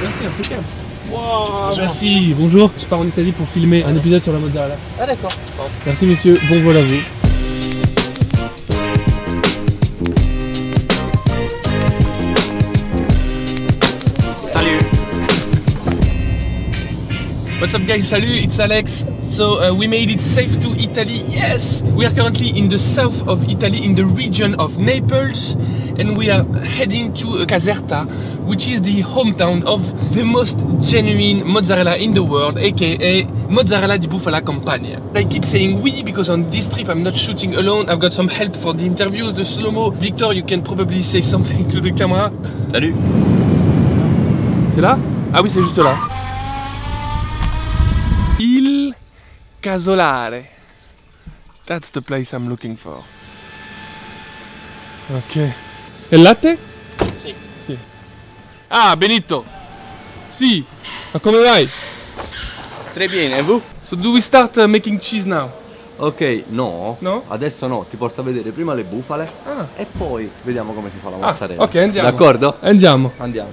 Merci, wow, merci, bonjour. Je pars en Italie pour filmer un épisode sur la mozzarella. Ah d'accord. Merci messieurs, bon vol à vous. Salut. What's up guys, salut, it's Alex. So we made it safe to Italy, yes! We are currently in the south of Italy, in the region of Naples, and we are heading to Caserta, which is the hometown of the most genuine mozzarella in the world, aka Mozzarella di Bufala Campagna. I keep saying we because on this trip I'm not shooting alone, I've got some help for the interviews, the slow-mo. Victor, you can probably say something to the camera. Salut! C'est là? Ah oui, c'est juste là. Il... Casolare. That's the place I'm looking for. Ok. E il latte? Sì. Sì. Ah, Benito. Sì. Ma come vai? Tre bene, e voi? So do we start making cheese now? Ok, no. No? Adesso no, ti porto a vedere prima le bufale e poi vediamo come si fa la mozzarella. Ok, andiamo. D'accordo? Andiamo. Andiamo.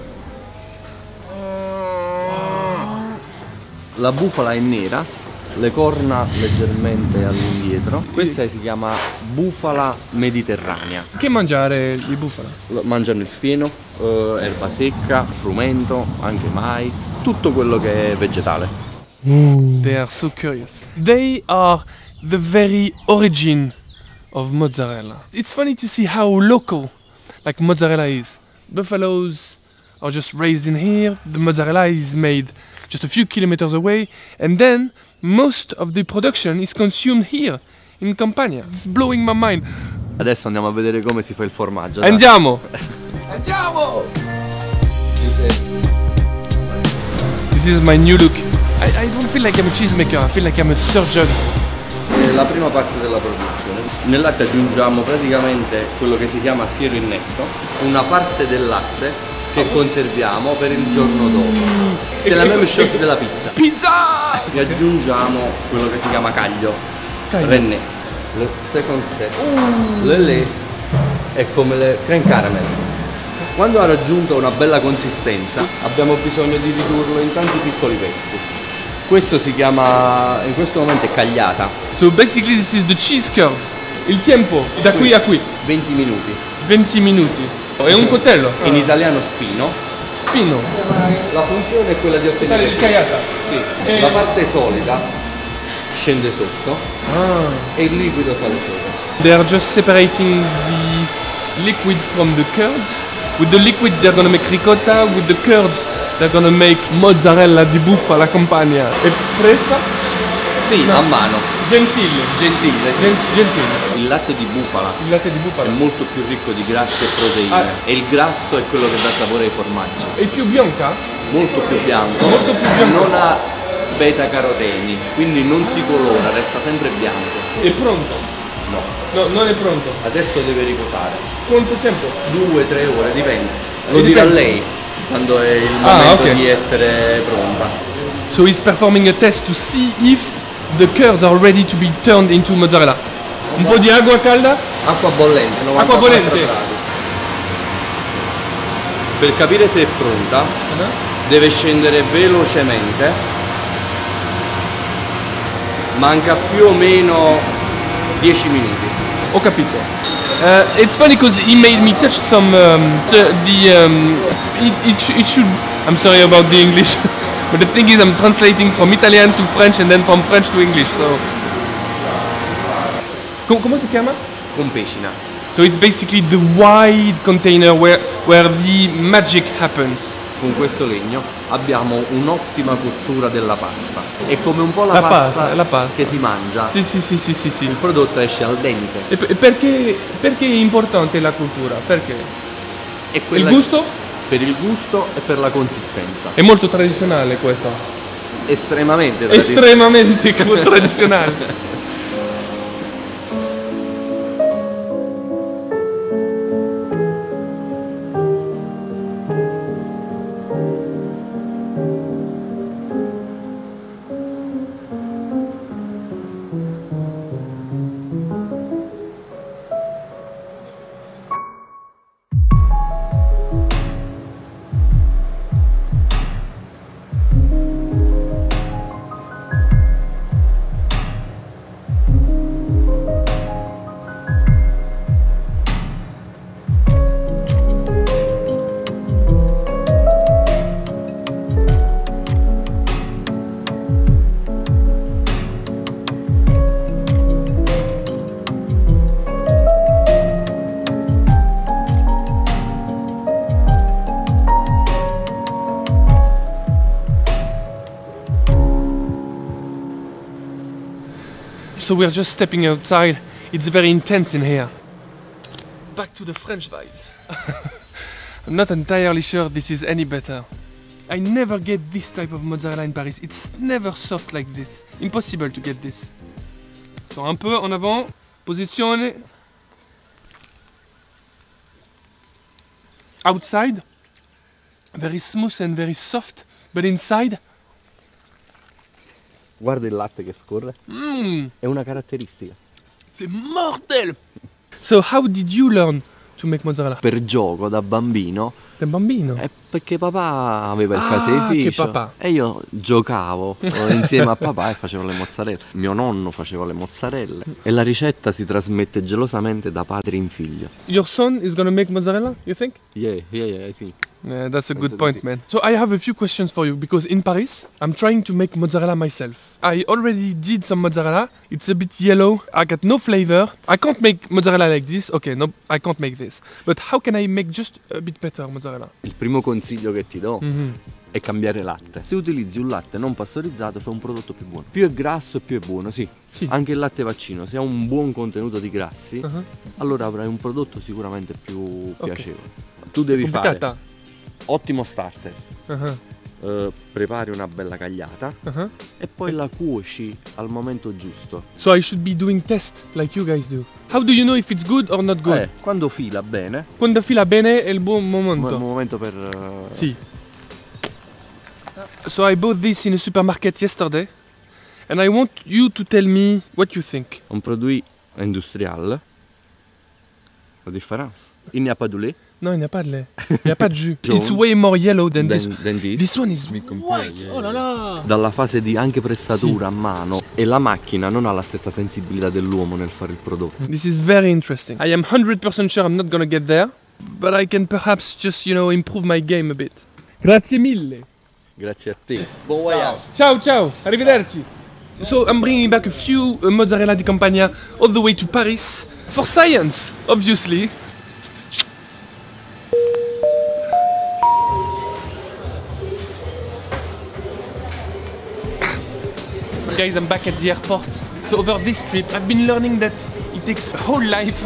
La bufala è nera. Le corna leggermente all'indietro. Questa si chiama bufala mediterranea. Che mangiare di bufala? Mangiano il fieno, erba secca, frumento, anche mais, tutto quello che è vegetale. They are so curious. They are the very origin of mozzarella. It's funny to see how local like mozzarella is. Buffaloes are just raised in here. The mozzarella is made just a few kilometers away, and then most of the production is consumed here in Campania. It's blowing my mind. Adesso andiamo a vedere come si fa il formaggio. Andiamo! Andiamo! This is my new look. I don't feel like I'm a cheesemaker, I feel like I'm a surgeon. La prima parte della produzione. Nel latte aggiungiamo praticamente quello che si chiama siero innesto, una parte del latte che conserviamo per il giorno dopo. Se la meme shot della pizza. Pizza! E aggiungiamo quello che si chiama caglio. Rennet. Le second step. Le lait è come le crème caramel. Quando ha raggiunto una bella consistenza abbiamo bisogno di ridurlo in tanti piccoli pezzi. Questo si chiama, in questo momento è cagliata. So basically this is the cheese curd. Il tempo da qui a qui. 20 minuti. 20 minuti. È un coltello, in italiano spino. Spino. La funzione è quella di ottenere il cagliata. Sì. E la parte solida scende sotto e il liquido sale sopra. They are just separating the liquid from the curds. With the liquid they're gonna make ricotta, with the curds they're gonna make mozzarella di bufala campagna. È presa? Sì, no. A mano. Gentile. Gentile, sì. Gentile. Il latte di bufala. Il latte di bufala è molto più ricco di grassi e proteine. E il grasso è quello che dà sapore ai formaggi. È più bianca? Molto più bianco. Molto più bianco. Non ha beta caroteni, quindi non si colora, resta sempre bianco. È pronto? No. No, non è pronto. Adesso deve riposare. Quanto tempo? 2 o 3 ore, dipende. Lo dirà lei quando è il momento di essere pronta. So he's performing a test to see if the curds are ready to be turned into mozzarella. Un po' di acqua calda? Acqua bollente. Acqua bollente. Per capire se è pronta, deve scendere velocemente. Manca più o meno 10 minuti. Ho capito. It's funny because he made me touch some it should. I'm sorry about the English. But the thing is, I'm translating from Italian to French and then from French to English, so... Come si chiama? Compecina. So it's basically the wide container where the magic happens. Con questo legno abbiamo un'ottima cottura della pasta. È come un po' la pasta che si mangia. Sì. Il prodotto esce al dente. E perché è importante la cottura? Perché? Il gusto? Per il gusto e per la consistenza. È molto tradizionale questo. Estremamente tradizionale. Estremamente tradizionale. so we're just stepping outside. It's very intense in here. Back to the French vibes. I'm not entirely sure this is any better. I never get this type of mozzarella in Paris. It's never soft like this. Impossible to get this. So, un peu en avant. Posizione. Outside. Very smooth and very soft. But inside. Guarda il latte che scorre. È una caratteristica. It's mortal! So how did you learn to make mozzarella? Per gioco, da bambino. Da bambino? Perché papà aveva il caseificio. E io giocavo insieme a papà e facevo le mozzarelle. Mio nonno faceva le mozzarelle. E la ricetta si trasmette gelosamente da padre in figlio. Your son is gonna make mozzarella, you think? Yeah, I think. That's a good point, man. So I have a few questions for you, because in Paris, I'm trying to make mozzarella myself. I already did some mozzarella. It's a bit yellow. I got no flavor. I can't make mozzarella like this. Okay, no, I can't make this. But how can I make just a bit better mozzarella? Il primo consiglio che ti do è cambiare latte. Se utilizzi un latte non pastorizzato, fai un prodotto più buono. Più è grasso, più è buono, sì. Anche il latte vaccino, se ha un buon contenuto di grassi, allora avrai un prodotto sicuramente più piacevole. Tu devi fare... Ottimo starter. Prepari una bella cagliata e poi la cuoci al momento giusto. So I should be doing test like you guys do. How do you know if it's good or not good? Quando fila bene. Quando fila bene è il buon momento. Il momento per... Sì. So I bought this in a supermarket yesterday and I want you to tell me what you think. Un prodotto industriale. La differenza. Il n'y a pas de lait. Non, il n'y a pas de lait. Il n'y a pas de jus. It's way more yellow than this. This one is white. Oh la la. Dalla fase di anche pressatura a mano, e la macchina non ha la stessa sensibilità dell'uomo nel fare il prodotto. This is very interesting. I am 100% sure I'm not gonna get there, but I can perhaps just, you know, improve my game a bit. Grazie mille. Grazie a te. Buon voyage. Ciao. Arrivederci. So I'm bringing back a few mozzarella di Campania all the way to Paris for science, obviously. Guys, I'm back at the airport. So over this trip, I've been learning that it takes a whole life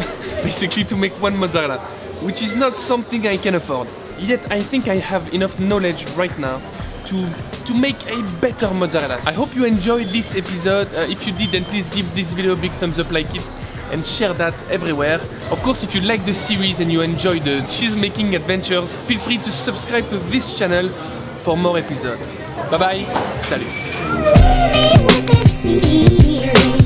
basically to make one mozzarella, which is not something I can afford. Yet I think I have enough knowledge right now to make a better mozzarella. I hope you enjoyed this episode. If you did, then please give this video a big thumbs up, like it, and share that everywhere. Of course, if you like the series and you enjoy the cheese making adventures, feel free to subscribe to this channel for more episodes. Bye bye, salut. This